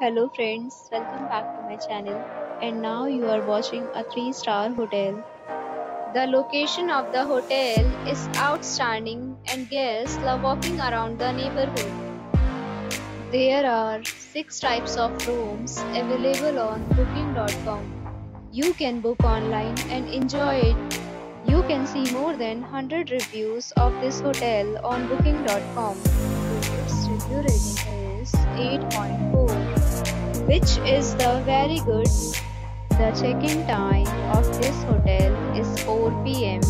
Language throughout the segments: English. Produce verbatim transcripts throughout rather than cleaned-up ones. Hello friends, welcome back to my channel, and now you are watching a three star hotel. The location of the hotel is outstanding and guests love walking around the neighborhood. There are six types of rooms available on booking dot com. You can book online and enjoy it. You can see more than one hundred reviews of this hotel on booking dot com. Its review rating is eight point four. which is the very good. The check-in time of this hotel is four P M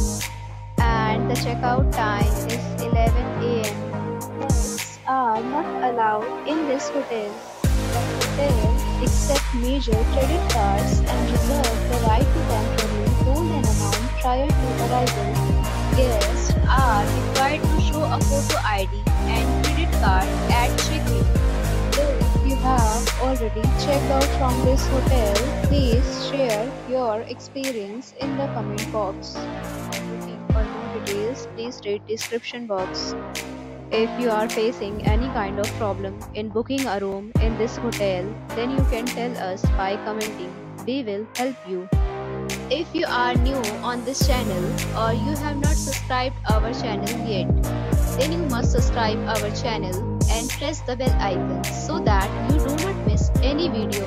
and the checkout time is eleven A M Pets are not allowed in this hotel. The hotel accepts major credit cards and reserves the right to temporarily hold an amount prior to arrival. Guests are required to show a photo I D and credit card at check-in. Have already checked out from this hotel, please share your experience in the comment box. For more details, please read description box. If you are facing any kind of problem in booking a room in this hotel, then you can tell us by commenting. We will help you. If you are new on this channel or you have not subscribed our channel yet, then you must subscribe our channel and press the bell icon so that you do not miss any video